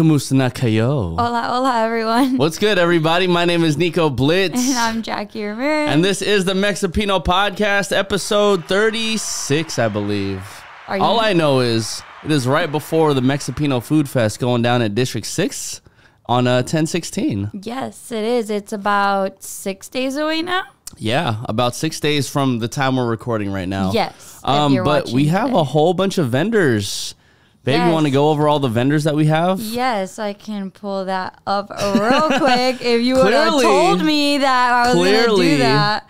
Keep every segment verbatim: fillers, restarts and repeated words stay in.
Kamusta na kayo? Hola, hola, everyone. What's good, everybody? My name is Nico Blitz. And I'm Jackie Rivera. And this is the Mexipino Podcast, episode thirty-six, I believe. Are you All I know is it is right before the Mexipino Food Fest going down at District six on uh, ten sixteen. Yes, it is. It's about six days away now. Yeah, about six days from the time we're recording right now. Yes. Um, but we have today. a whole bunch of vendors. Babe, yes. You want to go over all the vendors that we have? Yes, I can pull that up real quick. If you would have told me that I was going to do that.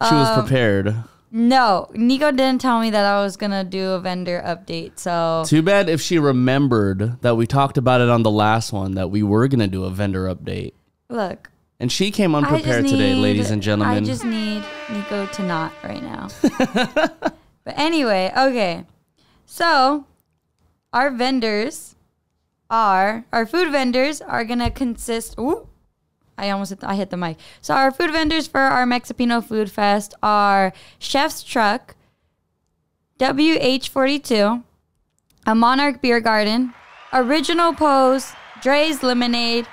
Um, she was prepared. No, Nico didn't tell me that I was going to do a vendor update. So too bad if she remembered that we talked about it on the last one, that we were going to do a vendor update. Look. And she came unprepared need, today, ladies and gentlemen. I just need Nico to not right now. But anyway, okay. So our vendors are, our food vendors are going to consist, ooh, I almost hit the, I hit the mic. So our food vendors for our Mexipino Food Fest are Chef's Truck, W H forty-two, a Monarch Beer Garden, Original Pose, Dre's Lemonade,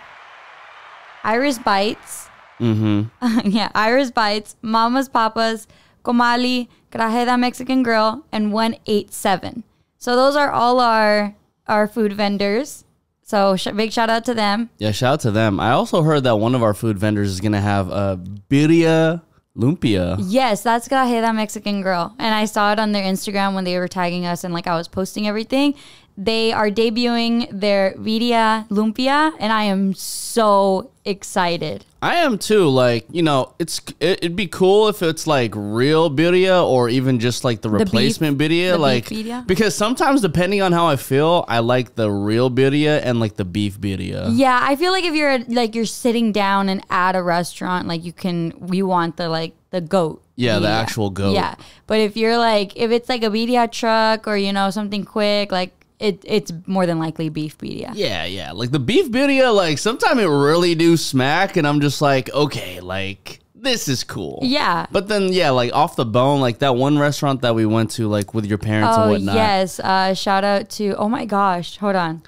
Iris Bites, mm-hmm. yeah, Iris Bites, Mama's Papa's, Comali, Crajeda Mexican Grill, and one eighty-seven. So those are all our our food vendors. So sh big shout out to them. Yeah, shout out to them. I also heard that one of our food vendors is gonna have a birria lumpia. Yes, that's Crajeda Mexican Grill, and I saw it on their Instagram when they were tagging us, and like I was posting everything. They are debuting their Birria Lumpia, and I am so excited. I am too. Like, you know, it's it, it'd be cool if it's like real birria or even just like the, the replacement beef, birria. The like, beef birria. Because sometimes depending on how I feel, I like the real birria and like the beef birria. Yeah, I feel like if you're like you're sitting down and at a restaurant, like you can you want the like the goat. Yeah, birria. The actual goat. Yeah, but if you're like if it's like a birria truck or you know something quick like. It it's more than likely beef birria. Yeah, yeah. Like the beef birria, like sometimes it really do smack, and I'm just like, okay, like this is cool. Yeah. But then yeah, like off the bone, like that one restaurant that we went to, like with your parents oh, and whatnot. Yes. Uh, shout out to oh my gosh, hold on,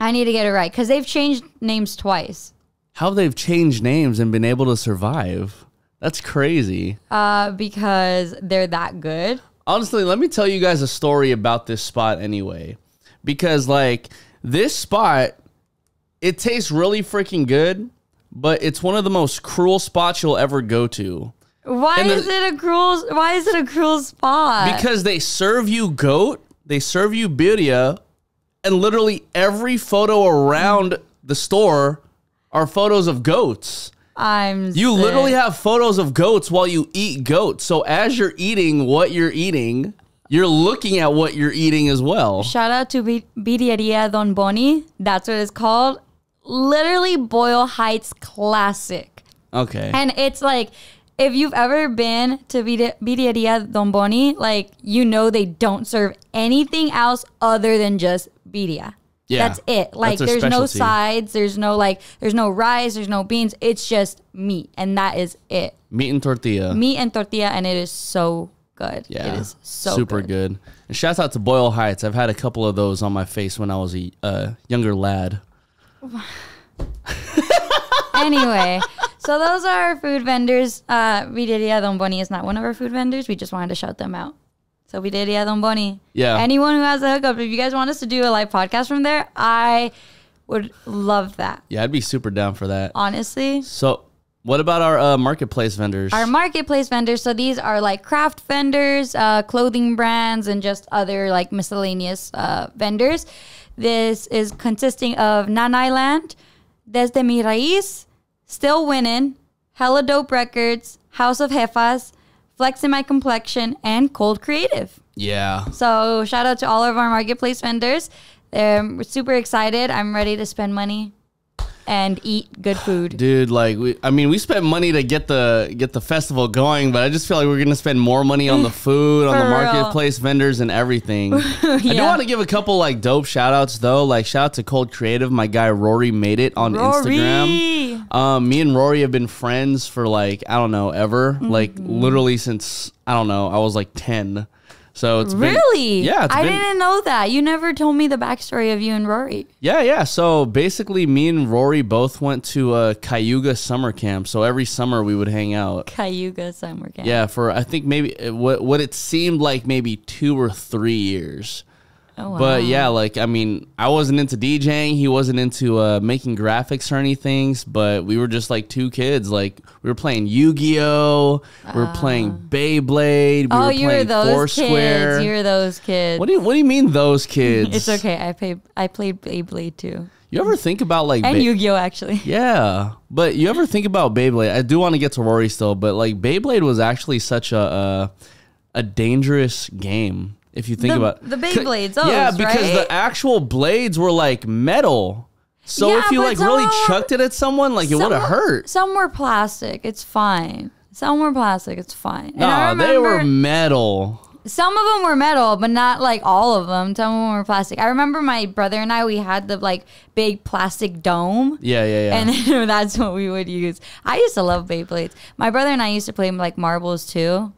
I need to get it right because they've changed names twice. How they've changed names and been able to survive? That's crazy. Uh, because they're that good. Honestly, let me tell you guys a story about this spot anyway. Because, like, this spot, it tastes really freaking good, but it's one of the most cruel spots you'll ever go to. Why the, is it a cruel Why is it a cruel spot? Because they serve you goat, they serve you birria, and literally every photo around the store are photos of goats. I'm You sick. literally have photos of goats while you eat goats. So as you're eating what you're eating... You're looking at what you're eating as well. Shout out to Birrieria Don Boni. That's what it's called. Literally Boyle Heights classic. Okay. And it's like, if you've ever been to Birrieria Don Boni, like, you know they don't serve anything else other than just birria. Yeah. That's it. Like, that's there's specialty. no sides. There's no, like, there's no rice. There's no beans. It's just meat. And that is it. Meat and tortilla. Meat and tortilla. And it is so good. Yeah, it is so super good. good. And shout out to Boyle Heights. I've had a couple of those on my face when I was a uh, younger lad. Anyway, so those are our food vendors. Uh, Birrieria Don Boni is not one of our food vendors. We just wanted to shout them out. So Birrieria Don Boni. Yeah. Anyone who has a hookup, if you guys want us to do a live podcast from there, I would love that. Yeah, I'd be super down for that. Honestly. So. What about our uh, marketplace vendors? Our marketplace vendors. So these are like craft vendors, uh, clothing brands, and just other like miscellaneous uh, vendors. This is consisting of Naniland, Desde Mi Raiz, Still Winning, Hella Dope Records, House of Jefas, Flex in My Complexion, and Cold Creative. Yeah. So shout out to all of our marketplace vendors. They're, we're super excited. I'm ready to spend money. And eat good food, dude. Like we, I mean, we spent money to get the get the festival going, but I just feel like we're gonna spend more money on the food, on the marketplace real. vendors, and everything. Yeah. I do want to give a couple like dope shout outs though. Like shout out to Cold Creative, my guy Rory made it on Rory. Instagram. Um, me and Rory have been friends for like I don't know ever, mm-hmm. like literally since I don't know I was like ten. So it's really been, yeah. It's I been, didn't know that. You never told me the backstory of you and Rory. Yeah, yeah. So basically, me and Rory both went to a Cayuga summer camp. So every summer we would hang out. Cayuga summer camp. Yeah, for I think maybe what what it seemed like maybe two or three years. Oh, wow. But yeah, like I mean, I wasn't into DJing. He wasn't into uh, making graphics or anything. But we were just like two kids. Like we were playing Yu-Gi-Oh. Uh, we were playing Beyblade. We oh, were you playing were those Foursquare. Kids. You were those kids. What do you What do you mean those kids? It's okay. I played I played Beyblade too. You ever think about like and Yu-Gi-Oh actually? Yeah, but you ever think about Beyblade? I do want to get to Rory still, but like Beyblade was actually such a a, a dangerous game. If you think the, about the Beyblades, those, yeah, because right? the actual blades were like metal. So yeah, if you like really were, chucked it at someone, like some, it would have hurt. Some were plastic. It's fine. Some were plastic. It's fine. No, nah, they were metal. Some of them were metal, but not like all of them. Some of them were plastic. I remember my brother and I, we had the like big plastic dome. Yeah, yeah, yeah. And then, that's what we would use. I used to love Beyblades. My brother and I used to play like marbles too.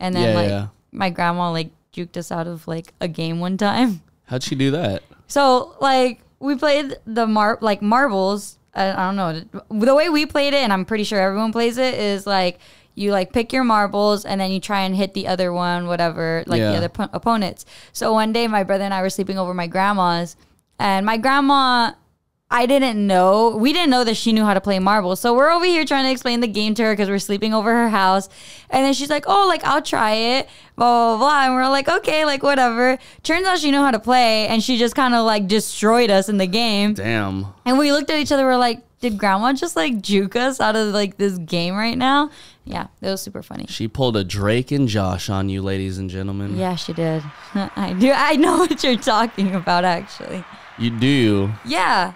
And then yeah, like yeah. my grandma like juked us out of like a game one time. How'd she do that? So like we played the mar like marbles. I, I don't know the way we played it, and I'm pretty sure everyone plays it is like you like pick your marbles and then you try and hit the other one, whatever, like yeah. the other opponents. So one day my brother and I were sleeping over my grandma's, and my grandma. I didn't know. We didn't know that she knew how to play marbles. So we're over here trying to explain the game to her because we're sleeping over her house. And then she's like, oh, like, I'll try it, blah, blah, blah. And we're like, okay, like, whatever. Turns out she knew how to play, and she just kind of, like, destroyed us in the game. Damn. And we looked at each other. We're like, did grandma just, like, juke us out of, like, this game right now? Yeah, it was super funny. She pulled a Drake and Josh on you, ladies and gentlemen. Yeah, she did. I do. I know what you're talking about, actually. You do? Yeah.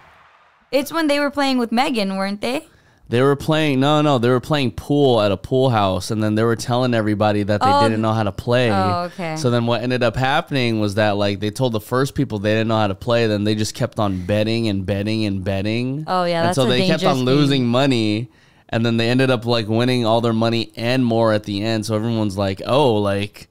It's when they were playing with Megan, weren't they? They were playing, no, no, they were playing pool at a pool house, and then they were telling everybody that they oh, didn't know how to play. Oh, okay. So then what ended up happening was that, like, they told the first people they didn't know how to play, then they just kept on betting and betting and betting. Oh, yeah, that's a dangerous game. And so they kept on losing money, and then they ended up, like, winning all their money and more at the end, so everyone's like, oh, like...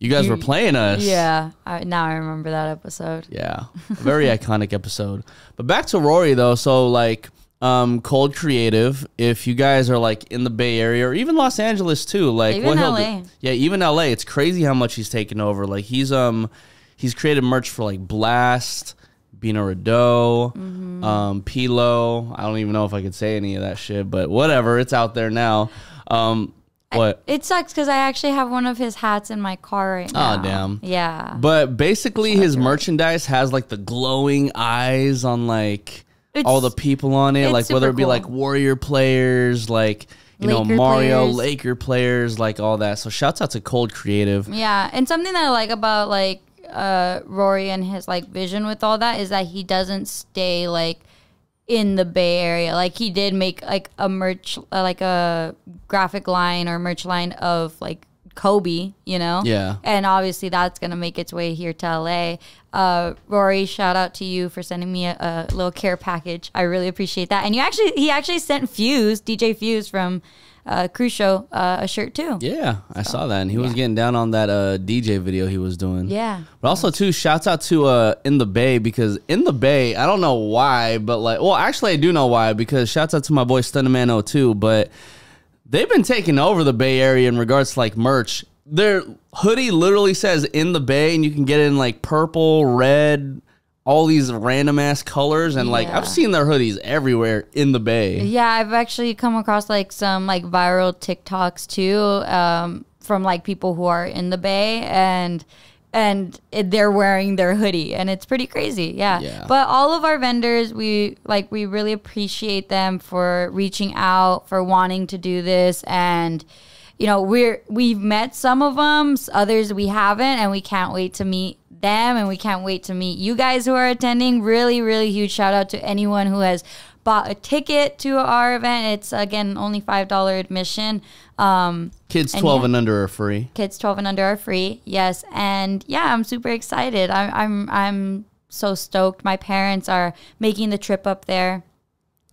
You guys were playing us. Yeah. I, now I remember that episode. Yeah. A very iconic episode. But back to Rory, though. So, like, um, Cold Creative, if you guys are, like, in the Bay Area or even Los Angeles, too. Like, even what L A. He'll do, yeah, even L A. It's crazy how much he's taken over. Like, he's um, he's created merch for, like, Blast, Bino Rideau, mm-hmm. um, Pilo. I don't even know if I could say any of that shit, but whatever. It's out there now. Um What? I, it sucks because I actually have one of his hats in my car right now. Oh, damn. Yeah. But basically his merchandise has, like, the glowing eyes on, like, it's, all the people on it. Like, whether it be, cool. like, Warrior players, like, you Laker know, Mario, players. Laker players, like, all that. So, shouts out to Cold Creative. Yeah. And something that I like about, like, uh, Rory and his, like, vision with all that is that he doesn't stay, like, in the Bay Area. Like, he did make, like, a merch, uh, like, a graphic line or merch line of, like, Kobe, you know? Yeah. And obviously that's going to make its way here to L A. Uh, Rory, shout out to you for sending me a, a little care package. I really appreciate that. And you actually, he actually sent Fuse, D J Fuse from uh, Cruise Show, uh, a shirt, too. Yeah, so, I saw that. And he yeah. was getting down on that uh, D J video he was doing. Yeah. But also, too, shouts out to uh, In The Bay, because In The Bay, I don't know why, but, like, well, actually, I do know why, because shouts out to my boy Stunnaman oh two, but they've been taking over the Bay Area in regards to, like, merch. Their hoodie literally says In The Bay, and you can get it in, like, purple, red, all these random-ass colors. And, yeah. like, I've seen their hoodies everywhere in the Bay. Yeah, I've actually come across, like, some, like, viral TikToks, too, um, from, like, people who are in the Bay. And... And it, they're wearing their hoodie, and it's pretty crazy, yeah. yeah. But all of our vendors, we like, we really appreciate them for reaching out, for wanting to do this, and you know, we're we've met some of them, others we haven't, and we can't wait to meet them, and we can't wait to meet you guys who are attending. Really, really huge shout out to anyone who has bought a ticket to our event. It's again only five dollar admission. Um, kids twelve and, yeah, and under are free. Kids twelve and under are free. Yes, and yeah, I'm super excited. I'm I'm I'm so stoked. My parents are making the trip up there.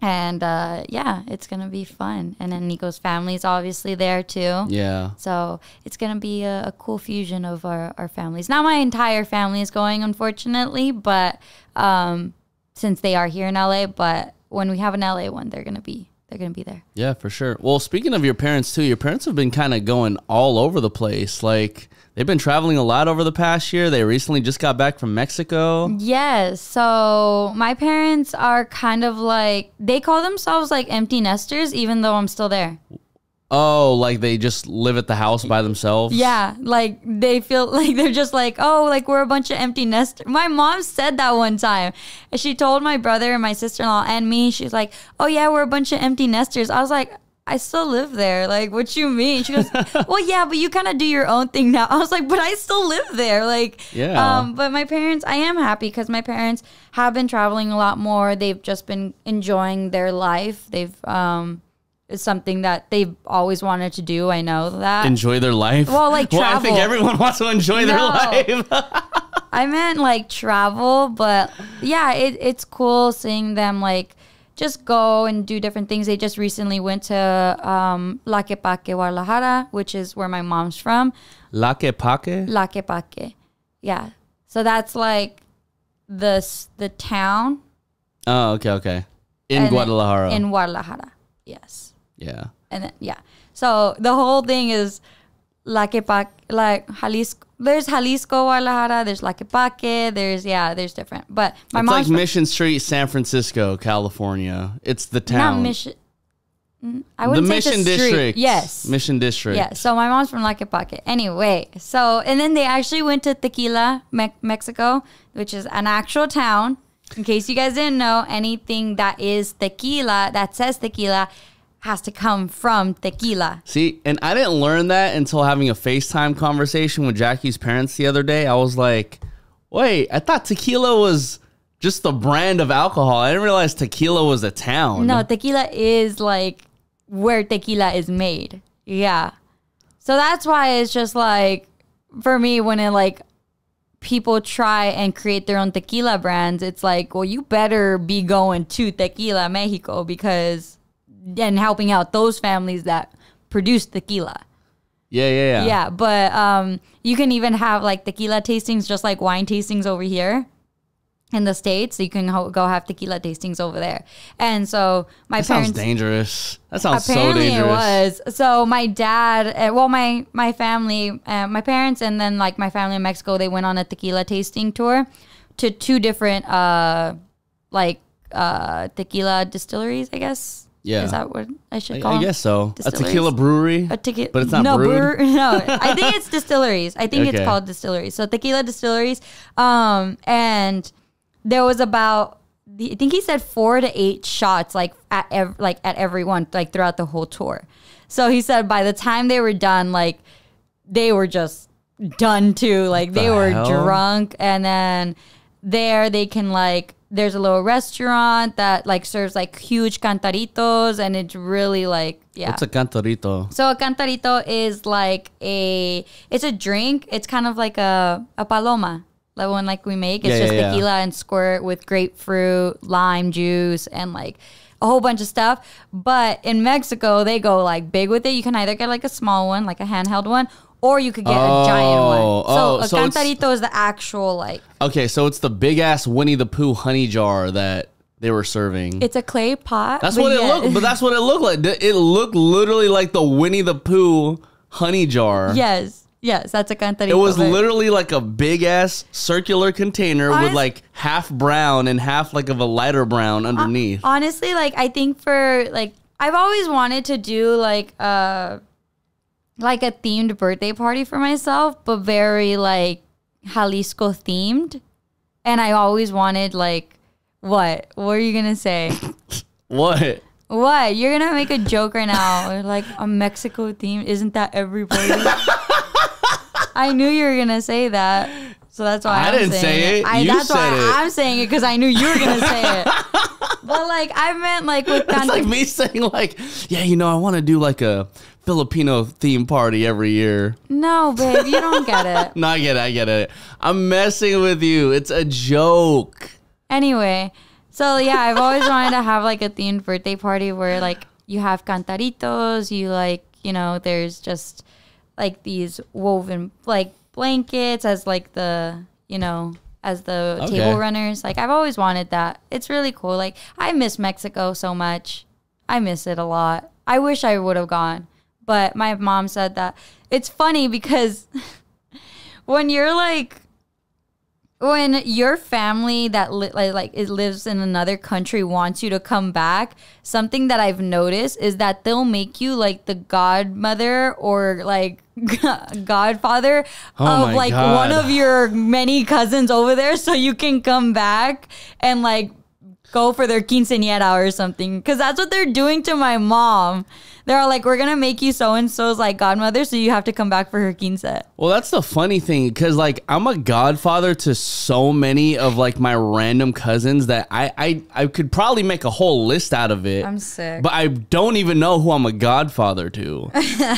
And uh, yeah, it's going to be fun. And then Nico's family's obviously there too. Yeah. So it's going to be a, a cool fusion of our, our families. Not my entire family is going, unfortunately, but um, since they are here in L A, but when we have an L A one, they're going to be they're going to be there. Yeah, for sure. Well, speaking of your parents too, your parents have been kind of going all over the place. Like, they've been traveling a lot over the past year. They recently just got back from Mexico. Yes. So my parents are kind of like, they call themselves like empty nesters, even though I'm still there. Oh, like they just live at the house by themselves? Yeah. Like they feel like they're just like, oh, like we're a bunch of empty nesters. My mom said that one time. She told my brother and my sister-in-law and me, she's like, oh yeah, we're a bunch of empty nesters. I was like, I still live there. Like, what you mean? She goes, well, yeah, but you kind of do your own thing now. I was like, but I still live there. Like, yeah. Um, but my parents, I am happy because my parents have been traveling a lot more. They've just been enjoying their life. They've, um, it's something that they've always wanted to do. I know that. Enjoy their life? Well, like travel. Well, I think everyone wants to enjoy their no. life. I meant like travel, but yeah, it, it's cool seeing them like, just go and do different things. They just recently went to um, Tlaquepaque, Guadalajara, which is where my mom's from. Tlaquepaque? Tlaquepaque, yeah. So that's like the, the town. Oh, okay, okay. In and Guadalajara. In Guadalajara, yes. Yeah. And then, yeah. So the whole thing is Tlaquepaque, like Jalisco. There's Jalisco, Guadalajara, there's Tlaquepaque, there's, yeah, there's different. But my it's mom's like Mission Street, San Francisco, California. It's the town. Not Mission. I wouldn't the say Mission the Mission District. Yes. Mission District. Yeah, so my mom's from Tlaquepaque. Anyway, so, and then they actually went to Tequila, Me Mexico, which is an actual town. In case you guys didn't know, anything that is tequila, that says tequila, has to come from Tequila. See, and I didn't learn that until having a FaceTime conversation with Jackie's parents the other day. I was like, wait, I thought tequila was just the brand of alcohol. I didn't realize tequila was a town. No, tequila is like where tequila is made. Yeah. So that's why it's just like, for me, when it like, people try and create their own tequila brands, it's like, well, you better be going to Tequila, Mexico, because... and helping out those families that produce tequila. Yeah, yeah, yeah. Yeah, but um, you can even have like tequila tastings just like wine tastings over here in the States. So you can ho go have tequila tastings over there. And so my that parents- That sounds dangerous. That sounds so dangerous. Apparently it was. So my dad, well, my, my family, uh, my parents, and then like my family in Mexico, they went on a tequila tasting tour to two different uh, like uh, tequila distilleries, I guess. Yeah. Is that what I should call I, I guess so. Distilleries? A tequila brewery? A tequila. But it's not no, brewed? Brewer, no, I think it's distilleries. I think okay. it's called distilleries. So tequila distilleries. Um, and there was about, I think he said four to eight shots like at, ev like at every one, like throughout the whole tour. So he said by the time they were done, like they were just done too. Like they the were hell? drunk. And then there they can like, there's a little restaurant that like serves like huge cantaritos, and it's really like, yeah. What's a cantarito? So a cantarito is like a, it's a drink. It's kind of like a, a paloma, like one like we make. It's yeah, just yeah, tequila yeah. and squirt with grapefruit, lime juice, and like a whole bunch of stuff. But in Mexico, they go like big with it. You can either get like a small one, like a handheld one, or you could get oh, a giant one. So oh, a so cantarito is the actual like. Okay, so it's the big ass Winnie the Pooh honey jar that they were serving. It's a clay pot. That's what yeah. it looked. But that's what it looked like. It looked literally like the Winnie the Pooh honey jar. Yes, yes, that's a cantarito. It was literally like a big ass circular container Honest with like half brown and half like of a lighter brown underneath. Honestly, like I think for like I've always wanted to do like uh. like a themed birthday party for myself, but very like Jalisco themed. And I always wanted like, what? What are you going to say? What? What? You're going to make a joke right now. Like a Mexico theme. Isn't that everybody? I knew you were going to say that. So that's why I I'm didn't say it. I, you that's said why it. I'm saying it because I knew you were going to say it. But like, I meant like with It's like me saying like, yeah, you know, I want to do like a Filipino theme party every year. No, babe, you don't get it. No, I get it. I get it. I'm messing with you. It's a joke. Anyway, So yeah, I've always wanted to have like a themed birthday party where like you have cantaritos, you like, you know, there's just like these woven like blankets as like the, you know, as the okay. table runners. Like I've always wanted that. It's really cool. Like I miss Mexico so much. I miss it a lot. I wish I would have gone, but my mom said that. It's funny because when you're like, when your family that li like, like it lives in another country wants you to come back, something that I've noticed is that they'll make you like the godmother or like godfather oh of like God. one of your many cousins over there so you can come back and like go for their quinceañera or something. Because that's what they're doing to my mom. They're like, we're going to make you so-and-so's like godmother, so you have to come back for her quince. Well, that's the funny thing, because like I'm a godfather to so many of like my random cousins that I, I, I could probably make a whole list out of it. I'm sick. But I don't even know who I'm a godfather to.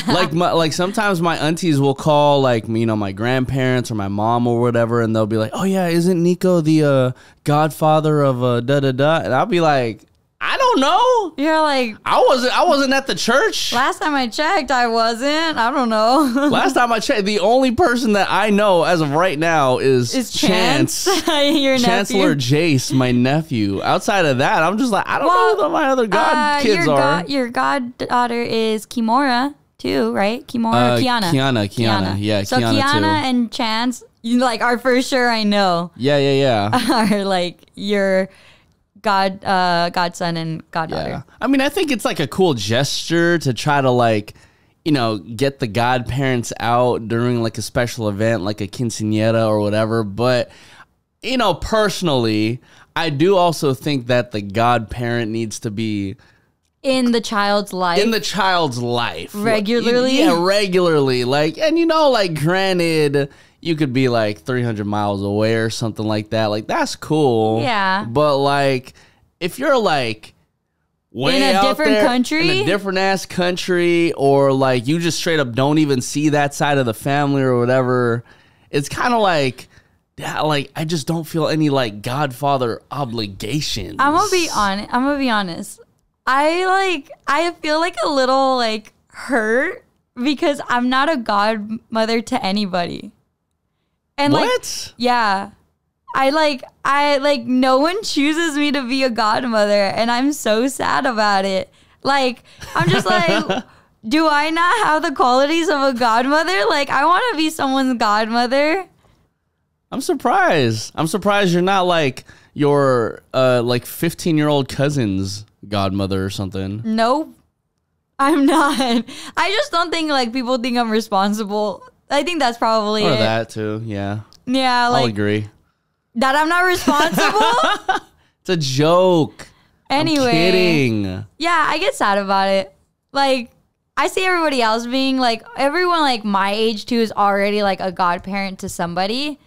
Like my, like sometimes my aunties will call like, you know, my grandparents or my mom or whatever, and they'll be like, oh yeah, isn't Nico the uh, godfather of uh, da-da-da? And I'll be like, I don't know. You're like, I wasn't I wasn't at the church. Last time I checked, I wasn't. I don't know. Last time I checked, the only person that I know as of right now is, is Chance. Chance. Your Chancellor nephew. Jace, my nephew. Outside of that, I'm just like, I don't well, know who my other god uh, kids your are. God, your goddaughter is Kimora, too, right? Kimora, uh, Kiana. Kiana. Kiana, Kiana. Yeah, so Kiana, Kiana too. And Chance, you like, are for sure I know. Yeah, yeah, yeah. Are like your... God, uh, godson and goddaughter. Yeah. I mean, I think it's like a cool gesture to try to like, you know, get the godparents out during like a special event, like a quinceañera or whatever. But, you know, personally, I do also think that the godparent needs to be in the child's life. In the child's life. Regularly? Yeah, regularly. Like, and you know, like granted, you could be like three hundred miles away or something like that. Like, that's cool. Yeah. But, like, if you're, like, way out there. In a different country? In a different-ass country, or, like, you just straight up don't even see that side of the family or whatever, it's kind of like, like, I just don't feel any, like, godfather obligations. I'm going to be honest. I'm going to be honest. I, like, I feel, like, a little, like, hurt because I'm not a godmother to anybody. And what? Like, yeah, I like, I like, no one chooses me to be a godmother, and I'm so sad about it. Like, I'm just like, do I not have the qualities of a godmother? Like, I want to be someone's godmother. I'm surprised. I'm surprised you're not like your, uh, like fifteen year old cousin's godmother or something. Nope, I'm not. I just don't think like people think I'm responsible. I think that's probably or it. that too, yeah. Yeah, like... I'll agree. That I'm not responsible? It's a joke. Anyway. I'm kidding. Yeah, I get sad about it. Like, I see everybody else being, like... Everyone, like, my age, too, is already, like, a godparent to somebody.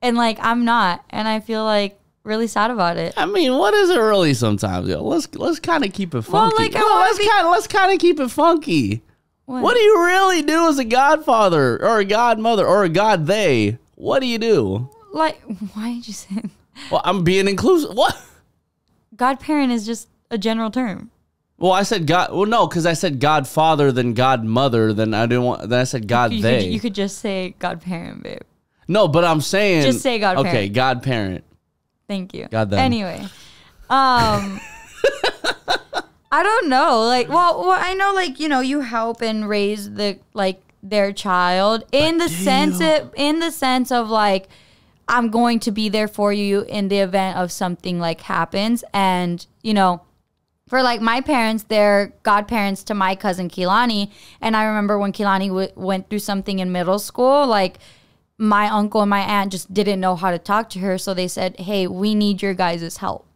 And, like, I'm not. And I feel, like, really sad about it. I mean, what is it really sometimes, yo? Let's, let's kind of keep it funky. Well, like, well, let's be... kind of let's kind of keep it funky. What? What do you really do as a godfather or a godmother or a god they? What do you do? Like, why did you say that? Well, I'm being inclusive. What? Godparent is just a general term. Well, I said god. Well, no, because I said godfather, then godmother, then I didn't want. Then I said god you, they. You, you could just say godparent, babe. No, but I'm saying. Just say godparent. Okay, godparent. Thank you. God them. Anyway, um. I don't know. Like, well, well, I know, like, you know, you help and raise the, like, their child in the sense of, in the sense of, like, I'm going to be there for you in the event of something, like, happens. And, you know, for, like, my parents, they're godparents to my cousin Kehlani. And I remember when Kehlani w went through something in middle school, like, my uncle and my aunt just didn't know how to talk to her. So they said, hey, we need your guys' help.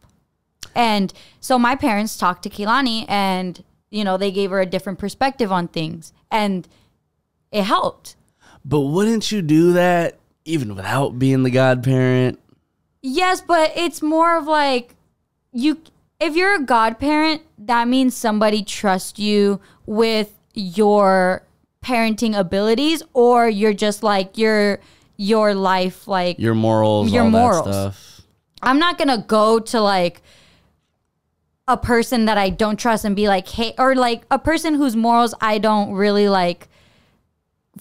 And so my parents talked to Kehlani and, you know, they gave her a different perspective on things and it helped. But wouldn't you do that even without being the godparent? Yes, but it's more of like you, if you're a godparent, that means somebody trusts you with your parenting abilities, or you're just like your, your life, like your morals, your all morals. That stuff. I'm not going to go to like a person that I don't trust and be like, hey, or like a person whose morals I don't really like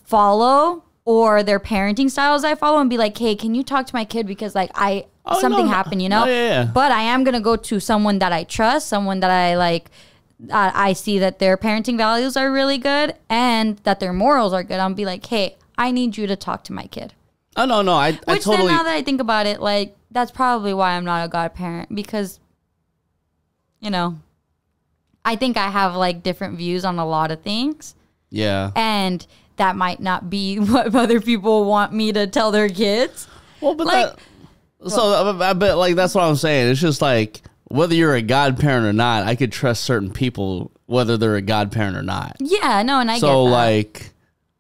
follow, or their parenting styles I follow, and be like, hey, can you talk to my kid? Because like I, oh, something no. happened, you know? Oh, yeah, yeah. But I am going to go to someone that I trust, someone that I like, uh, I see that their parenting values are really good and that their morals are good. I'll be like, hey, I need you to talk to my kid. Oh, no, no. I, Which I totally... Which then now that I think about it, like, that's probably why I'm not a godparent, because, you know, I think I have, like, different views on a lot of things. Yeah. And that might not be what other people want me to tell their kids. Well, but like, that... So, well, I bet, like, that's what I'm saying. It's just, like, whether you're a godparent or not, I could trust certain people, whether they're a godparent or not. Yeah, no, and I so, get So, like,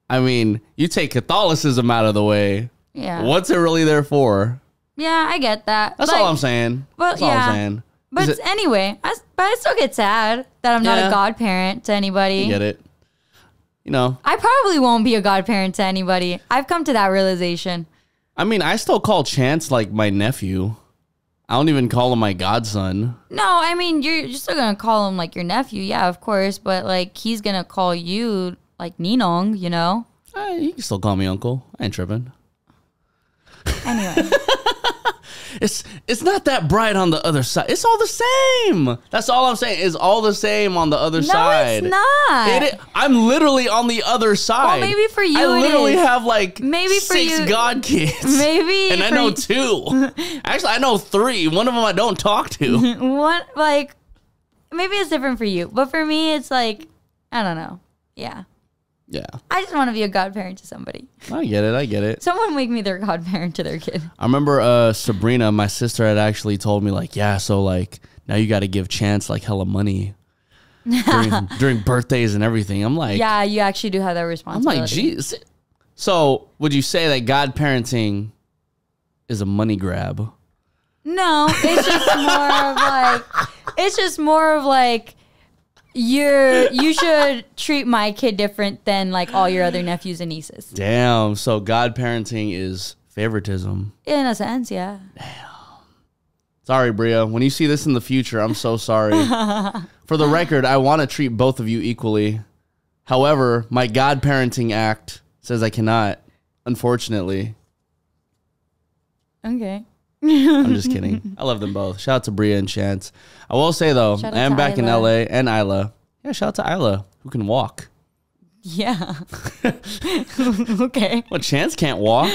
I mean, you take Catholicism out of the way. Yeah. What's it really there for? Yeah, I get that. That's like, all I'm saying. Well, that's yeah. all I'm saying. But it, anyway, I, but I still get sad that I'm yeah. not a godparent to anybody. You get it. You know. I probably won't be a godparent to anybody. I've come to that realization. I mean, I still call Chance, like, my nephew. I don't even call him my godson. No, I mean, you're, you're still going to call him, like, your nephew. Yeah, of course. But, like, he's going to call you, like, Ninong, you know? Uh, you can still call me uncle. I ain't tripping. Anyway. it's it's not that bright on the other side. It's all the same. That's all I'm saying. It's all the same on the other no, side. No, it's not. It, it, I'm literally on the other side. Well, maybe for you I it literally is. have like maybe six you, god kids. Maybe. And I know two. Actually, I know three. One of them I don't talk to. One, like, maybe it's different for you. But for me, it's like, I don't know. Yeah. Yeah. I just want to be a godparent to somebody. I get it. I get it. Someone make me their godparent to their kid. I remember uh, Sabrina, my sister, had actually told me, like, yeah, so, like, now you got to give Chance, like, hella money during, during birthdays and everything. I'm like. Yeah, you actually do have that responsibility. I'm like, geez. So would you say that godparenting is a money grab? No. It's just more of, like, it's just more of, like. You're, you should treat my kid different than, like, all your other nephews and nieces. Damn. So godparenting is favoritism. In a sense, yeah. Damn. Sorry, Bria. When you see this in the future, I'm so sorry. For the record, I want to treat both of you equally. However, my godparenting act says I cannot, unfortunately. Okay. I'm just kidding. I love them both. Shout out to Bria and Chance. I will say, though, I am back in L A and Isla. Yeah, shout out to Isla, who can walk. Yeah. Okay. Well, Chance can't walk.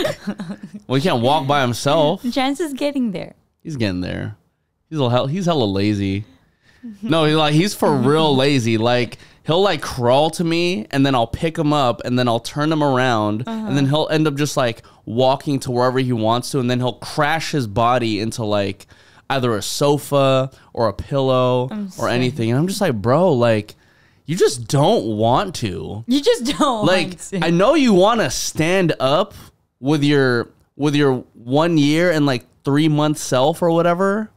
Well, he can't walk by himself. Chance is getting there. He's getting there. He's a hell. He's hella lazy. No, he's like he's for real lazy. Like, he'll, like, crawl to me, and then I'll pick him up, and then I'll turn him around, uh-huh. and then he'll end up just, like, walking to wherever he wants to, and then he'll crash his body into, like, either a sofa or a pillow I'm or sorry. anything. And I'm just like, bro, like, you just don't want to. You just don't like, want to. I know you want to stand up with your, with your one year and, like, three-month self or whatever,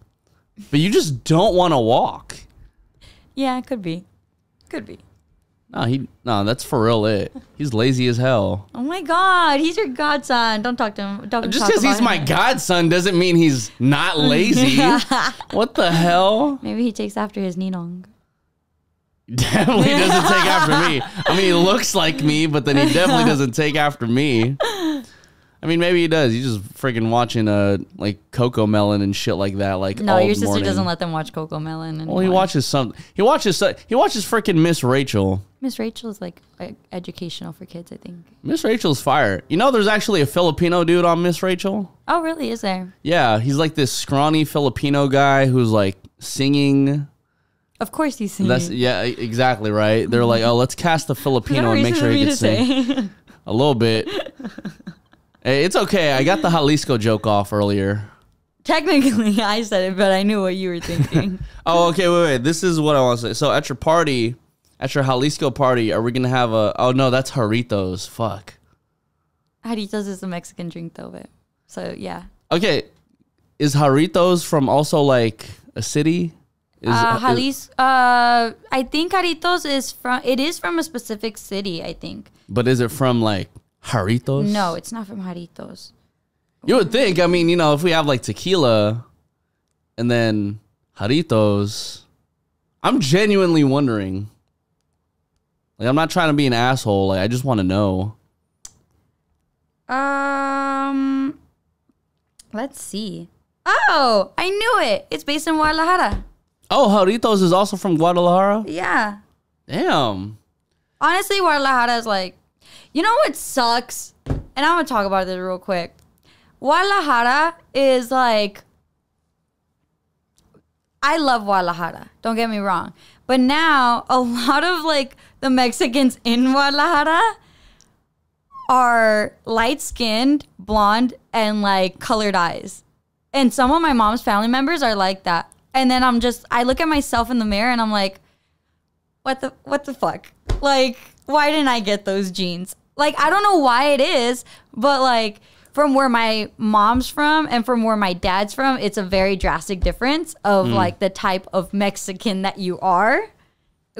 but you just don't want to walk. Yeah, it could be. Could be. No, he no, that's for real it. He's lazy as hell. Oh my god, he's your godson. Don't talk to him. Don't Just because he's him. my godson doesn't mean he's not lazy. What the hell? Maybe he takes after his ninong. Definitely doesn't take after me. I mean, he looks like me, but then he definitely doesn't take after me. I mean, maybe he does. He's just freaking watching uh like Coco Melon and shit like that. Like no, all your sister morning. doesn't let them watch Coco Melon. And well, he watches some. He watches. He watches freaking Miss Rachel. Miss Rachel is like, like educational for kids, I think. Miss Rachel's fire. You know, there's actually a Filipino dude on Miss Rachel. Oh, really? Is there? Yeah, he's like this scrawny Filipino guy who's like singing. Of course, he's singing. That's, yeah, exactly right. They're like, oh, let's cast a Filipino and make sure he can sing a little bit. Hey, it's okay. I got the Jalisco joke off earlier. Technically, I said it, but I knew what you were thinking. Oh, okay. Wait, wait. This is what I want to say. So at your party, at your Jalisco party, are we going to have a... Oh, no, that's Jarritos. Fuck. Jarritos is a Mexican drink, though, babe. So, yeah. Okay. Is Jarritos from also, like, a city? Is, uh, Jalisco, uh, I think Jarritos is from... It is from a specific city, I think. But is it from, like... Jarritos? No, it's not from Jarritos. You would think. I mean, you know, if we have like tequila, And then Jarritos. I'm genuinely wondering. Like, I'm not trying to be an asshole. Like, I just want to know. Um, let's see. Oh, I knew it. It's based in Guadalajara. Oh, Jarritos is also from Guadalajara? Yeah. Damn. Honestly, Guadalajara is like, you know what sucks? And I'm going to talk about this real quick. Guadalajara is like, I love Guadalajara. Don't get me wrong. But now, a lot of like the Mexicans in Guadalajara are light-skinned, blonde, and like colored eyes. And some of my mom's family members are like that. And then I'm just, I look at myself in the mirror and I'm like, what the, what the fuck? Like, why didn't I get those jeans? Like, I don't know why it is, but like from where my mom's from and from where my dad's from, it's a very drastic difference of mm. like the type of Mexican that you are.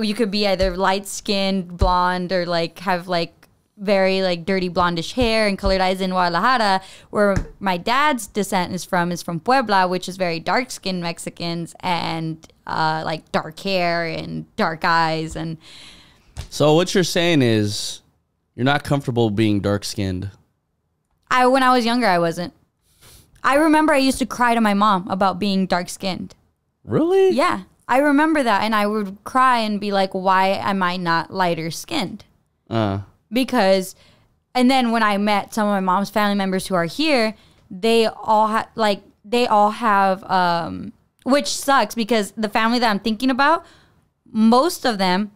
You could be either light-skinned, blonde, or like have like very like dirty blondish hair and colored eyes in Guadalajara. Where my dad's descent is from is from Puebla, which is very dark skinned Mexicans and uh, like dark hair and dark eyes. And so what you're saying is you're not comfortable being dark skinned. I, when I was younger, I wasn't. I remember I used to cry to my mom about being dark skinned. Really? Yeah. I remember that. And I would cry and be like, why am I not lighter skinned? Uh Because, and then when I met some of my mom's family members who are here, they all have, like, they all have, um, which sucks because the family that I'm thinking about, most of them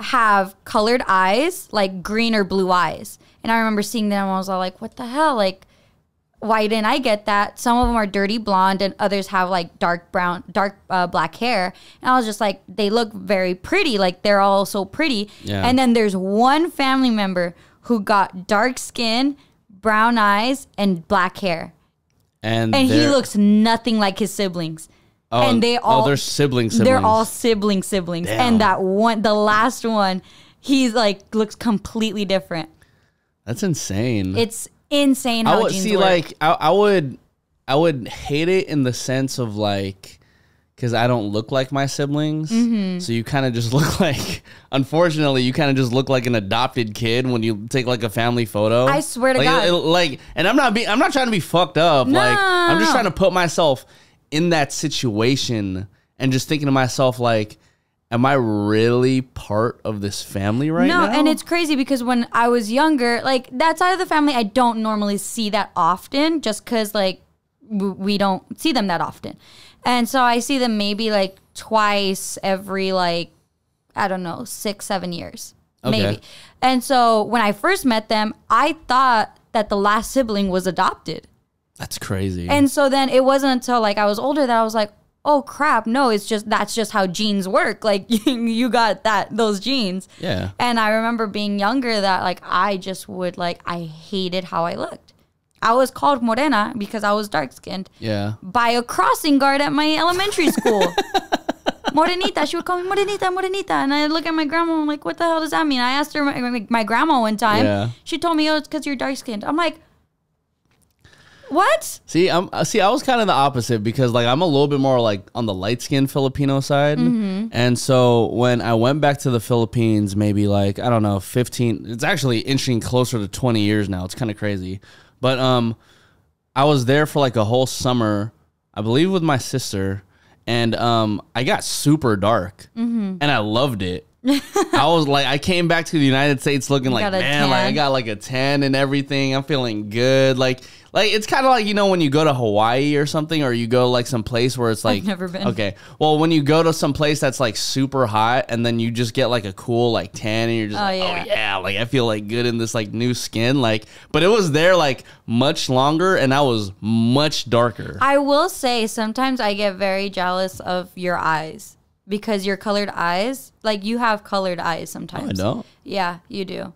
have colored eyes, like green or blue eyes. And I remember seeing them, I was all like, what the hell? Like, why didn't I get that? Some of them are dirty blonde and others have like dark brown, dark uh, black hair. And I was just like, they look very pretty. Like they're all so pretty. Yeah. And then there's one family member who got dark skin, brown eyes, and black hair. And, and he looks nothing like his siblings. Oh, and they all, oh, they're sibling siblings. They're all sibling siblings. Damn. And that one, the last one, he's like, looks completely different. That's insane. It's insane how I would, see, work. Like, I, I would, I would hate it in the sense of like, because I don't look like my siblings. Mm-hmm. So you kind of just look like, unfortunately, you kind of just look like an adopted kid when you take like a family photo. I swear to like, God, it, it, like, and I'm not being, I'm not trying to be fucked up. No, like, I'm just trying to put myself in that situation and just thinking to myself like, am I really part of this family right no, now? No, and it's crazy because when I was younger, like that side of the family, I don't normally see that often just because like we don't see them that often. And so I see them maybe like twice every like, I don't know, six, seven years okay. maybe. And so when I first met them, I thought that the last sibling was adopted. That's crazy. And so then it wasn't until like I was older that I was like, oh crap, no, it's just, that's just how genes work. Like you got that, those genes. Yeah. And I remember being younger that like, I just would like, I hated how I looked. I was called Morena because I was dark skinned. Yeah. By a crossing guard at my elementary school. Morenita, she would call me Morenita, Morenita. And I look at my grandma and I'm like, what the hell does that mean? I asked her, my, my grandma one time, yeah. she told me, oh, it's because you're dark skinned. I'm like, what? See, I'm see. I was kind of the opposite because, like, I'm a little bit more like on the light skinned Filipino side, mm-hmm. and so when I went back to the Philippines, maybe like I don't know, fifteen. It's actually inching closer to twenty years now. It's kind of crazy, but um, I was there for like a whole summer, I believe, with my sister, and um, I got super dark, mm-hmm. and I loved it. I was like, I came back to the United States looking like, man, like I got like a tan and everything. I'm feeling good. Like, like it's kind of like, you know, when you go to Hawaii or something, or you go like some place where it's like, I've never been. Okay, well, when you go to some place that's like super hot and then you just get like a cool like tan and you're just oh, like, yeah. oh yeah, like I feel like good in this like new skin. Like, but it was there like much longer and I was much darker. I will say sometimes I get very jealous of your eyes. Because your colored eyes, like you have colored eyes sometimes. No, I don't. Yeah, you do.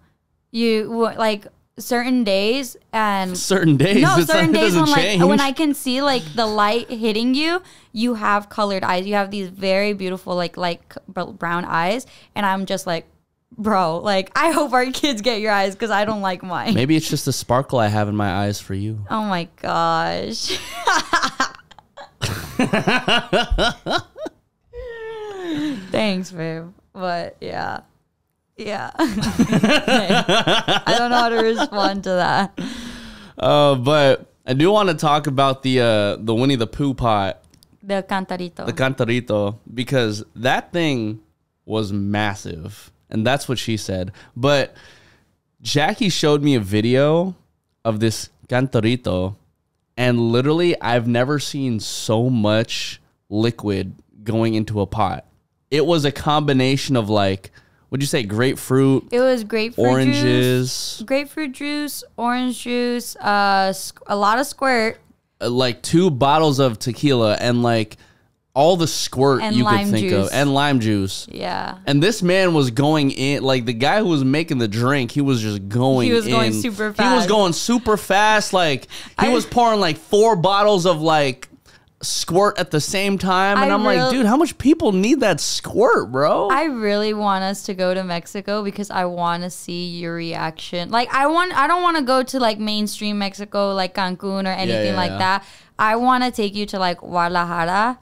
You like certain days and certain days. No, certain days when like when I can see like the light hitting you, you have colored eyes. You have these very beautiful like light brown eyes, and I'm just like, bro, like I hope our kids get your eyes because I don't like mine. Maybe it's just the sparkle I have in my eyes for you. Oh my gosh. Thanks, babe. But yeah. Yeah. I don't know how to respond to that. Uh, but I do want to talk about the uh, the Winnie the Pooh pot. The cantarito. The cantarito. Because that thing was massive. And that's what she said. But Jackie showed me a video of this cantarito. And literally, I've never seen so much liquid going into a pot. It was a combination of, like, what'd you say, grapefruit? It was grapefruit oranges. Juice, grapefruit juice, orange juice, uh, a lot of squirt. Uh, like two bottles of tequila and, like, all the squirt and you could think juice. of. And lime juice. Yeah. And this man was going in. Like, the guy who was making the drink, he was just going in. He was in. going super fast. He was going super fast. Like, he I, was pouring, like, four bottles of, like, squirt at the same time. And I I'm like, dude, how much people need that squirt, bro? I really want us to go to Mexico because I want to see your reaction. Like, I want, I don't want to go to, like, mainstream Mexico, like Cancun or anything yeah, yeah, like yeah. that. I want to take you to, like, Guadalajara.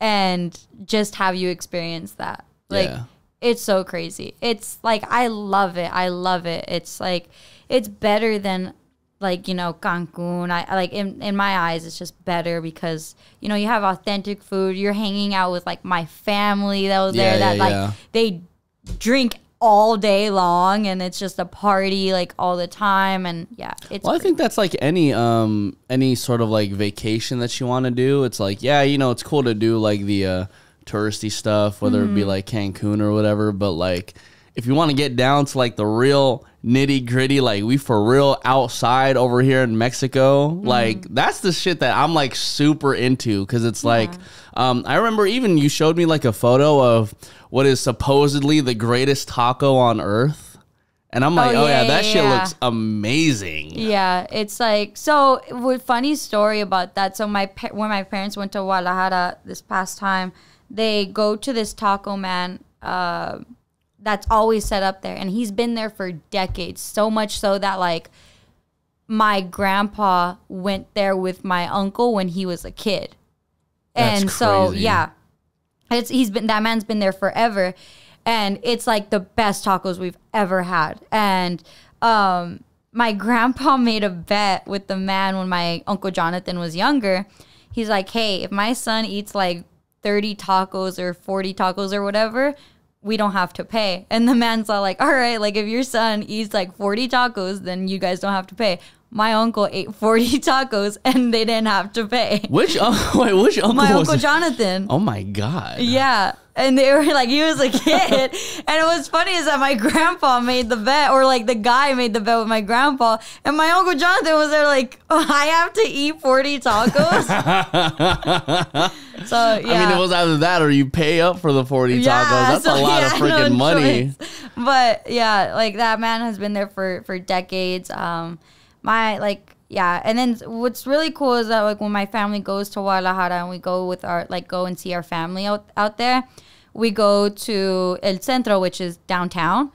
And just have you experience that. Like, yeah. it's so crazy. It's like, I love it. I love it. It's like, it's better than, like, you know, Cancun. I like, in, in my eyes, it's just better because, you know, you have authentic food. You're hanging out with, like, my family that was yeah, there that, yeah, like, yeah. they drink all day long. And it's just a party, like, all the time. And, yeah. It's well, I think that's, like, any um any sort of, like, vacation that you want to do. It's like, yeah, you know, it's cool to do, like, the uh, touristy stuff, whether mm-hmm. it be, like, Cancun or whatever. But, like, if you want to get down to, like, the real nitty-gritty, like, we for real outside over here in Mexico, mm-hmm. like, that's the shit that I'm, like, super into. Because it's, yeah. like, um, I remember even you showed me, like, a photo of what is supposedly the greatest taco on earth. And I'm like, oh, oh yeah, yeah, that yeah, shit yeah. looks amazing. Yeah, it's like, so, well, funny story about that. So my when my parents went to Guadalajara this past time, they go to this taco man uh, that's always set up there. And he's been there for decades, so much so that, like, my grandpa went there with my uncle when he was a kid. That's and so, crazy. yeah. It's he's been that man's been there forever, and it's like the best tacos we've ever had. And um, my grandpa made a bet with the man when my Uncle Jonathan was younger. He's like, "Hey, if my son eats like thirty tacos or forty tacos or whatever, we don't have to pay." And the man's all like, "All right, like if your son eats like forty tacos, then you guys don't have to pay." My uncle ate forty tacos and they didn't have to pay. Which uncle? Wait, which uncle? My was Uncle it? Jonathan. Oh my God. Yeah. And they were like, he was a kid. And what's funny is that my grandpa made the bet, or like the guy made the bet with my grandpa. And my Uncle Jonathan was there like, oh, I have to eat forty tacos. So, yeah. I mean, it was either that or you pay up for the forty yeah, tacos. That's so, a lot yeah, of freaking no money. Choice. But yeah, like that man has been there for, for decades. Um, My, like, yeah. And then what's really cool is that, like, when my family goes to Guadalajara and we go with our, like, go and see our family out, out there, we go to El Centro, which is downtown.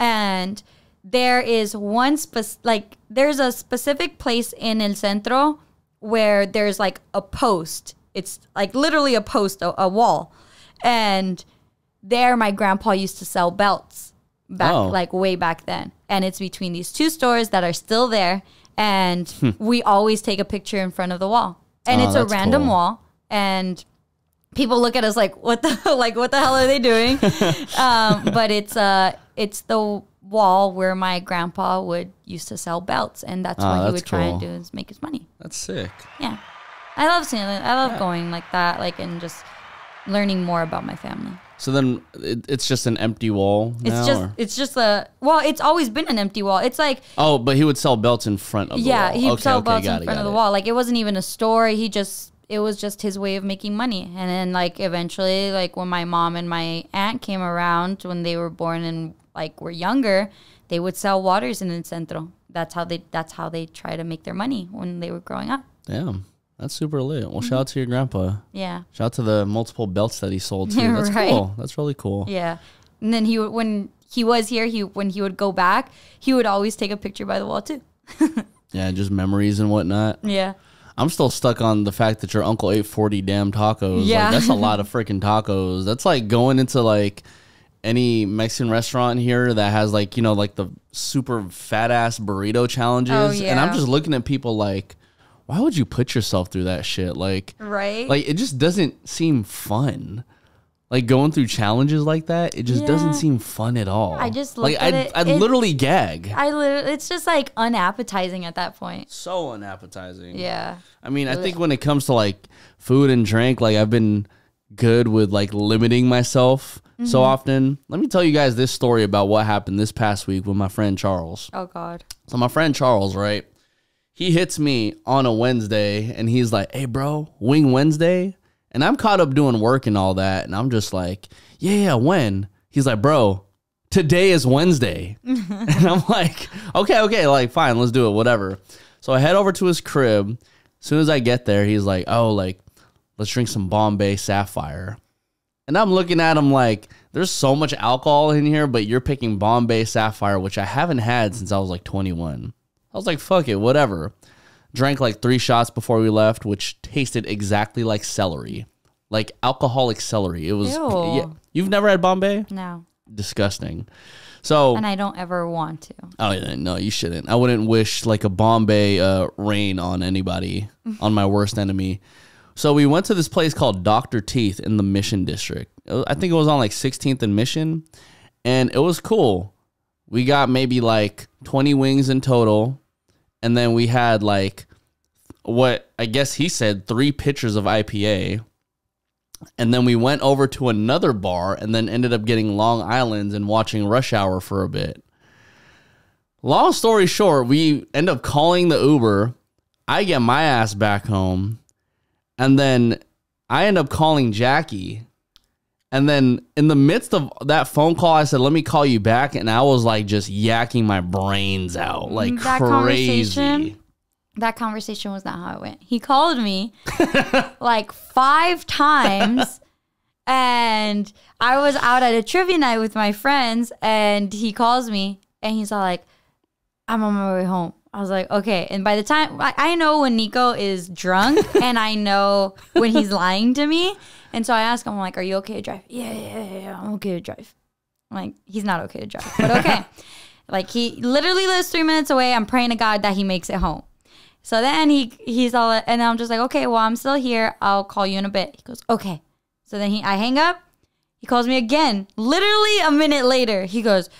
And there is one, spe- like, there's a specific place in El Centro where there's, like, a post. It's, like, literally a post, a, a wall. And there my grandpa used to sell belts back, oh. like, way back then. And it's between these two stores that are still there. And hmm. we always take a picture in front of the wall. And oh, it's a random cool. wall. And people look at us like, what the like, what the hell are they doing? um, but it's uh, it's the wall where my grandpa would used to sell belts. And that's oh, what that's he would cool. try and do is make his money. That's sick. Yeah. I love seeing it. I love yeah. going like that, like, and just learning more about my family. So then it, it's just an empty wall now, It's just or? it's just a well, it's always been an empty wall. It's like Oh, but he would sell belts in front of yeah, the wall. Yeah, he'd okay, sell okay, belts in it, front of the it. wall. Like it wasn't even a store. He just it was just his way of making money. And then like eventually like when my mom and my aunt came around when they were born and like were younger, they would sell waters in El Centro. That's how they that's how they try to make their money when they were growing up. Damn. That's super lit. Well, mm-hmm. shout out to your grandpa. Yeah. Shout out to the multiple belts that he sold too. That's right. cool. That's really cool. Yeah. And then he would, when he was here, he when he would go back, he would always take a picture by the wall too. Yeah, just memories and whatnot. Yeah. I'm still stuck on the fact that your uncle ate forty damn tacos. Yeah. Like, that's a lot of freaking tacos. That's like going into like any Mexican restaurant here that has like, you know, like the super fat ass burrito challenges. Oh, yeah. And I'm just looking at people like, why would you put yourself through that shit? Like, right? Like, it just doesn't seem fun. Like, going through challenges like that, it just yeah. doesn't seem fun at all. I just look like, at I, it. I literally it, gag. I literally, it's just like unappetizing at that point. So unappetizing. Yeah. I mean, I think when it comes to like food and drink, like I've been good with like limiting myself mm-hmm. so often. Let me tell you guys this story about what happened this past week with my friend Charles. Oh, God. So my friend Charles, right? He hits me on a Wednesday, and he's like, hey, bro, Wing Wednesday? And I'm caught up doing work and all that, and I'm just like, yeah, yeah, when? He's like, bro, today is Wednesday. And I'm like, okay, okay, like, fine, let's do it, whatever. So I head over to his crib. As soon as I get there, he's like, oh, like, let's drink some Bombay Sapphire. And I'm looking at him like, there's so much alcohol in here, but you're picking Bombay Sapphire, which I haven't had since I was like twenty-one. I was like, fuck it, whatever. Drank like three shots before we left, which tasted exactly like celery. Like alcoholic celery. It was. Yeah, you've never had Bombay? No. Disgusting. So. And I don't ever want to. Oh, yeah, no, you shouldn't. I wouldn't wish like a Bombay uh, rain on anybody, on my worst enemy. So we went to this place called Doctor Teeth in the Mission District. I think it was on like sixteenth and Mission. And it was cool. We got maybe like twenty wings in total. And then we had like what I guess he said three pitchers of I P A. And then we went over to another bar and then ended up getting Long Island's and watching Rush Hour for a bit. Long story short, we end up calling the Uber. I get my ass back home. And then I end up calling Jackie. And then in the midst of that phone call, I said, let me call you back. And I was like just yakking my brains out like that crazy. Conversation, that conversation was not how it went. He called me like five times and I was out at a trivia night with my friends and he calls me and he's all like, I'm on my way home. I was like, okay. And by the time I, I know when Nico is drunk and I know when he's lying to me. And so I asked him, I'm like, are you okay to drive? Yeah, yeah, yeah, yeah, I'm okay to drive. I'm like, he's not okay to drive, but okay. Like, he literally lives three minutes away. I'm praying to God that he makes it home. So then he he's all, and I'm just like, okay, well, I'm still here. I'll call you in a bit. He goes, okay. So then he, I hang up. He calls me again. Literally a minute later, he goes,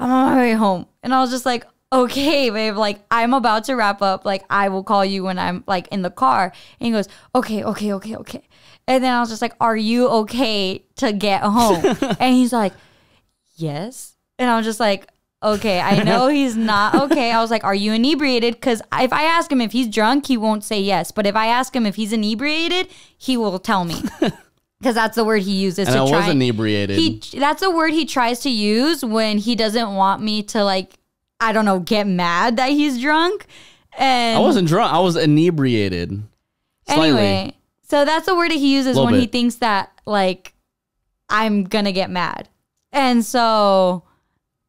I'm on my way home. And I was just like, okay, babe, like, I'm about to wrap up. Like, I will call you when I'm, like, in the car. And he goes, okay, okay, okay, okay. And then I was just like, are you okay to get home? And he's like, yes. And I was just like, okay, I know he's not okay. I was like, are you inebriated? Because if I ask him if he's drunk, he won't say yes. But if I ask him if he's inebriated, he will tell me. Because that's the word he uses. And to I try. was inebriated. He, that's a word he tries to use when he doesn't want me to, like, I don't know, get mad that he's drunk. And I wasn't drunk. I was inebriated. Slightly. Anyway, so that's the word that he uses when bit. he thinks that, like, I'm going to get mad. And so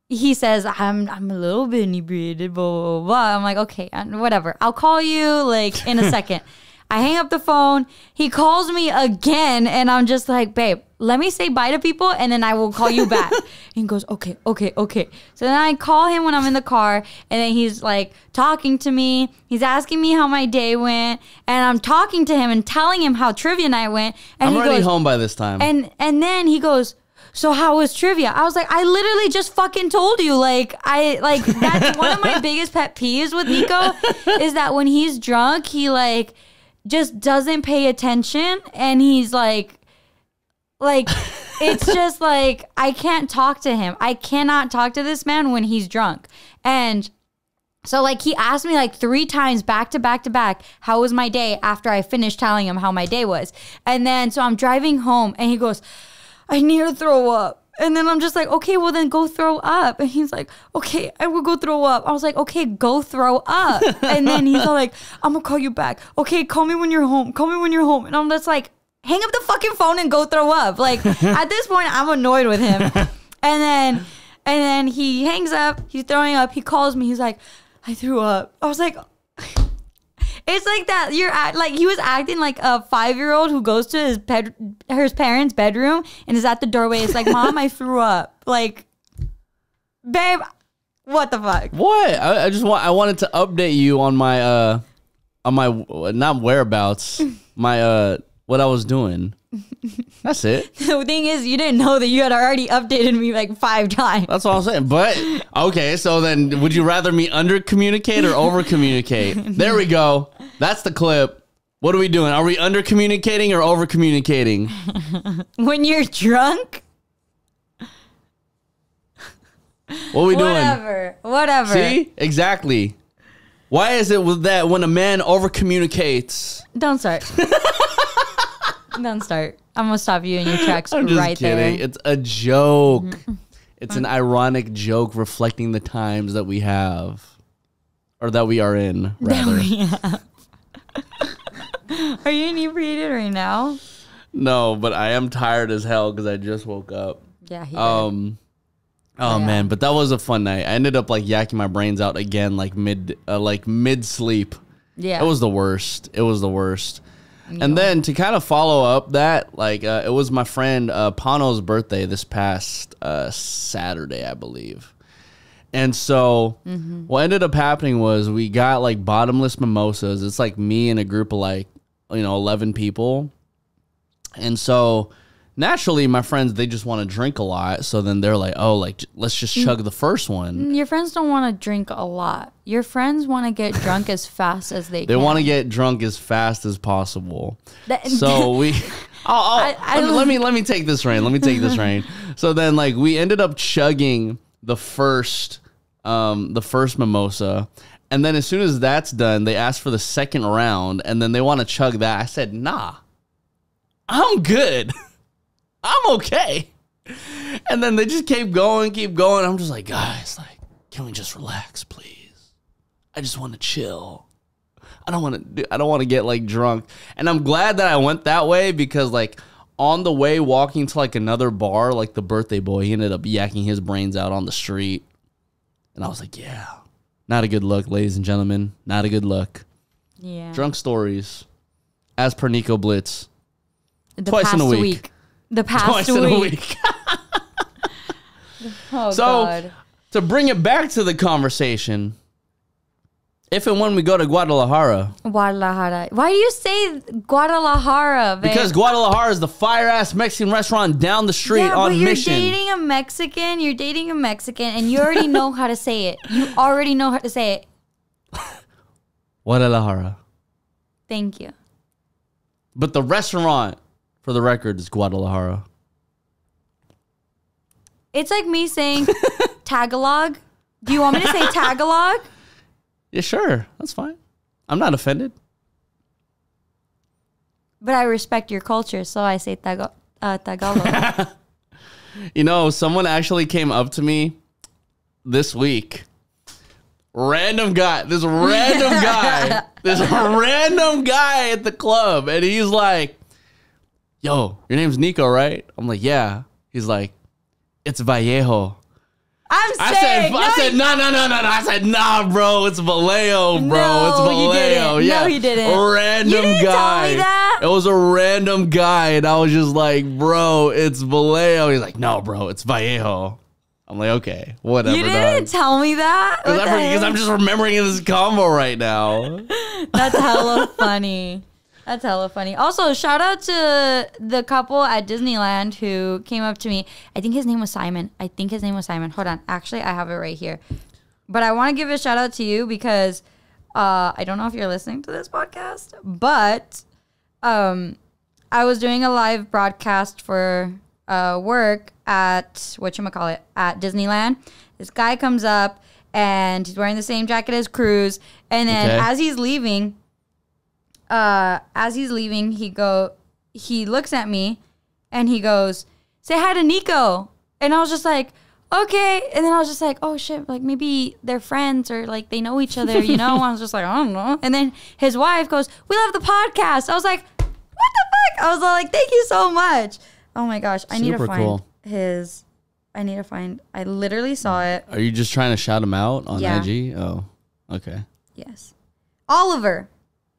he says, I'm I'm a little bit inebriated, blah, blah, blah. I'm like, okay, whatever. I'll call you, like, in a second. I hang up the phone. He calls me again, and I'm just like, babe, let me say bye to people, and then I will call you back. And he goes, okay, okay, okay. So then I call him when I'm in the car, and then he's like talking to me. He's asking me how my day went, and I'm talking to him and telling him how trivia night went. And I'm he already goes, home by this time. And and then he goes, so how was trivia? I was like, I literally just fucking told you. Like, I like that's one of my biggest pet peeves with Nico is that when he's drunk, he like just doesn't pay attention, and he's like. Like, it's just like, I can't talk to him. I cannot talk to this man when he's drunk. And so, like, he asked me, like, three times back to back to back, how was my day after I finished telling him how my day was. And then, so I'm driving home, and he goes, I need to throw up. And then I'm just like, okay, well, then go throw up. And he's like, okay, I will go throw up. I was like, okay, go throw up. And then he's all like, I'm going to call you back. Okay, call me when you're home. Call me when you're home. And I'm just like, hang up the fucking phone and go throw up. Like, at this point, I'm annoyed with him. And then, and then he hangs up. He's throwing up. He calls me. He's like, I threw up. I was like, It's like that. You're act, like he was acting like a five-year-old who goes to his ped, his parents' bedroom and is at the doorway. It's like, Mom, I threw up. Like, babe, what the fuck? What? I, I just want. I wanted to update you on my uh, on my not whereabouts. my uh, what I was doing. That's it. The thing is, you didn't know that you had already updated me like five times. That's what I'm saying. But okay, so then would you rather me under communicate or over communicate? There we go. That's the clip. What are we doing? Are we under communicating or over communicating? When you're drunk? What are we doing? Whatever. Whatever. See? Exactly. Why is it with that when a man over communicates? Don't start. Don't start. I'm gonna stop you in your tracks I'm just right kidding. there. It's a joke. Mm-hmm. It's an ironic joke reflecting the times that we have, or that we are in, rather. Are you inebriated right now? No, but I am tired as hell because I just woke up. Yeah. He um. Did. Oh yeah. Man, but that was a fun night. I ended up like yakking my brains out again, like mid, uh, like mid sleep. Yeah. It was the worst. It was the worst. And then to kind of follow up that, like, uh, it was my friend uh, Pano's birthday this past uh, Saturday, I believe. And so mm-hmm. what ended up happening was we got, like, bottomless mimosas. It's, like, me and a group of, like, you know, eleven people. And so naturally, my friends, they just want to drink a lot. So then they're like, oh, like, let's just chug the first one. Your friends don't want to drink a lot. Your friends want to get drunk as fast as they, they can. They want to get drunk as fast as possible. That, so we, I'll, I'll, I, I let, me, let me let me take this rein. Let me take this rein. So then, like, we ended up chugging the first, um, the first mimosa. And then as soon as that's done, they ask for the second round. And then they want to chug that. I said, nah, I'm good. I'm okay. And then they just keep going, keep going. I'm just like, guys, like, can we just relax, please? I just want to chill. I don't want to do, I don't want to get like drunk. And I'm glad that I went that way because like on the way walking to like another bar, like the birthday boy, he ended up yakking his brains out on the street. And I was like, yeah, not a good look, ladies and gentlemen. Not a good look. Yeah. Drunk stories as per Nico Blitz. The twice past in a week. week. The past Twice week. In a week. Oh, so, God. To bring it back to the conversation, if and when we go to Guadalajara. Guadalajara. Why do you say Guadalajara, babe? Because Guadalajara is the fire-ass Mexican restaurant down the street yeah, on but you're Mission. You're dating a Mexican. You're dating a Mexican, and you already know how to say it. You already know how to say it. Guadalajara. Thank you. But the restaurant, for the record, is Guadalajara. It's like me saying Tagalog. Do you want me to say Tagalog? Yeah, sure. That's fine. I'm not offended. But I respect your culture, so I say Tago uh, Tagalog. You know, someone actually came up to me this week. Random guy. This random guy. This random guy at the club. And he's like, yo, your name's Nico, right? I'm like, yeah. He's like, it's Vallejo. I'm I saying. Said, no, I said, no, no, no, no, no. I said, nah, bro, it's Vallejo, bro. No, it's Vallejo. You yeah. No, he didn't. Random you didn't guy. Tell me that. It was a random guy, and I was just like, bro, it's Vallejo. He's like, no, bro, it's Vallejo. I'm like, okay, whatever. You didn't dog. tell me that? Because I'm just remembering this combo right now. That's hella funny. That's hella funny. Also, shout out to the couple at Disneyland who came up to me. I think his name was Simon. I think his name was Simon. Hold on. Actually, I have it right here. But I want to give a shout out to you because uh, I don't know if you're listening to this podcast, but um, I was doing a live broadcast for uh, work at, whatchamacallit, at Disneyland. This guy comes up, and he's wearing the same jacket as Cruz. And then okay. as he's leaving... Uh, as he's leaving, he go, he looks at me and he goes, say hi to Nico. And I was just like, okay. And then I was just like, oh shit, like maybe they're friends or like they know each other, you know? I was just like, I don't know. And then his wife goes, we love the podcast. I was like, what the fuck? I was like, thank you so much. Oh my gosh. I Super need to find cool. his, I need to find, I literally saw it. Are you just trying to shout him out on yeah. I G? Oh, okay. Yes. Oliver.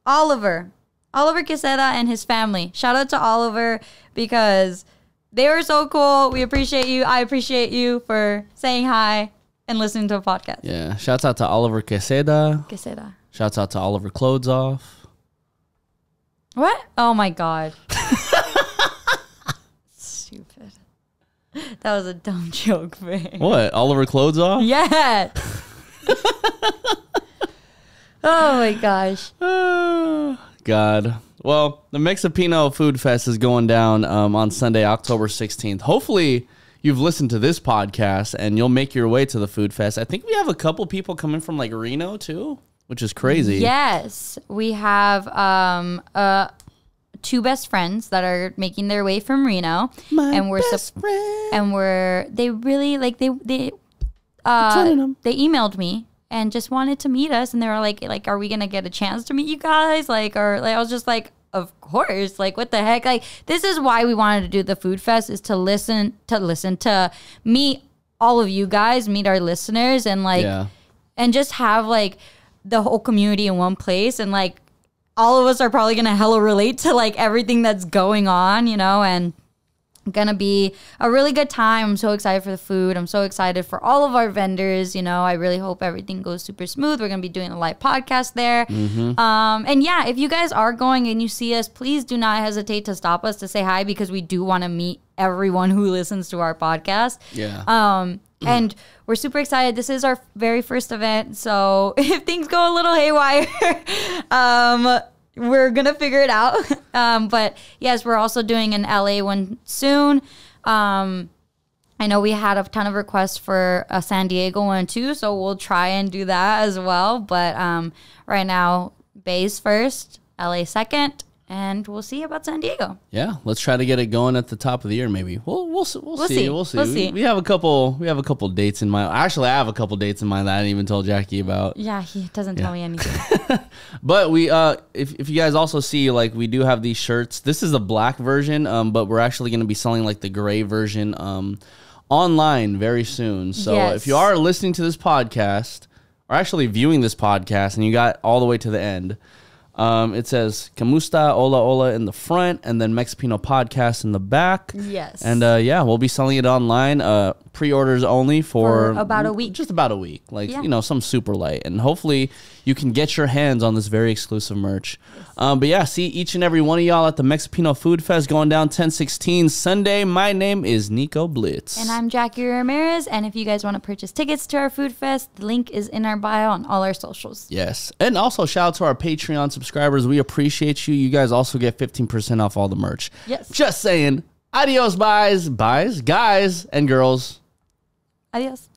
Oliver. Oliver Quesada and his family. Shout out to Oliver because they were so cool. We appreciate you. I appreciate you for saying hi and listening to a podcast. Yeah. Shouts out to Oliver Quesada. Quesada. Shouts out to Oliver Clothes Off. What? Oh, my God. Stupid. That was a dumb joke, man. What? Oliver Clothes Off? Yeah. Oh, my gosh. God. Well, the Mexipino Food Fest is going down um, on Sunday, October sixteenth. Hopefully, you've listened to this podcast, and you'll make your way to the Food Fest. I think we have a couple people coming from, like, Reno, too, which is crazy. Yes. We have um, uh, two best friends that are making their way from Reno. My and we're best friend. And we're, they really, like, they, they, uh, they emailed me. And just wanted to meet us. And they were like, like, are we going to get a chance to meet you guys? Like, or like, I was just like, of course. Like, what the heck? Like, this is why we wanted to do the Food Fest, is to listen, to listen, to meet all of you guys, meet our listeners. And like, yeah. and just have like the whole community in one place. And like, all of us are probably going to hella relate to like everything that's going on, you know, and gonna be a really good time. I'm so excited for the food. I'm so excited for all of our vendors. You know, I really hope everything goes super smooth. We're gonna be doing a live podcast there. Mm-hmm. Um, and yeah, if you guys are going and you see us, please do not hesitate to stop us to say hi, because we do want to meet everyone who listens to our podcast. Yeah. Um, and we're super excited. This is our very first event, so if things go a little haywire, um. we're going to figure it out. Um, but yes, we're also doing an L A one soon. Um, I know we had a ton of requests for a San Diego one too, so we'll try and do that as well. But um, right now, Bay's first, L A second, and we'll see about San Diego. Yeah, let's try to get it going at the top of the year. Maybe we'll we'll we'll, we'll see. see we'll see. We'll see. We, we have a couple. We have a couple dates in mind. Actually, I have a couple dates in mind that I didn't even tell Jackie about. Yeah, he doesn't yeah. tell me anything. But we, uh, if if you guys also see, like, we do have these shirts. This is a black version, um, but we're actually going to be selling like the gray version, um, online very soon. So yes. if you are listening to this podcast, or actually viewing this podcast, and you got all the way to the end. Um, it says Camusta, Ola Ola in the front, and then Mexipino Podcast in the back. Yes. And uh, yeah, we'll be selling it online. Uh, pre-orders only for, for about a week. Just about a week. Like, yeah. you know, some super light. And hopefully you can get your hands on this very exclusive merch. Yes. Um, but yeah, see each and every one of y'all at the Mexipino Food Fest going down ten sixteen Sunday. My name is Nico Blitz. And I'm Jackie Ramirez. And if you guys want to purchase tickets to our Food Fest, the link is in our bio on all our socials. Yes. And also shout out to our Patreon subscribers. Subscribers, we appreciate you. You guys also get fifteen percent off all the merch. Yes. Just saying. Adios, buys, buys, guys and girls. Adios.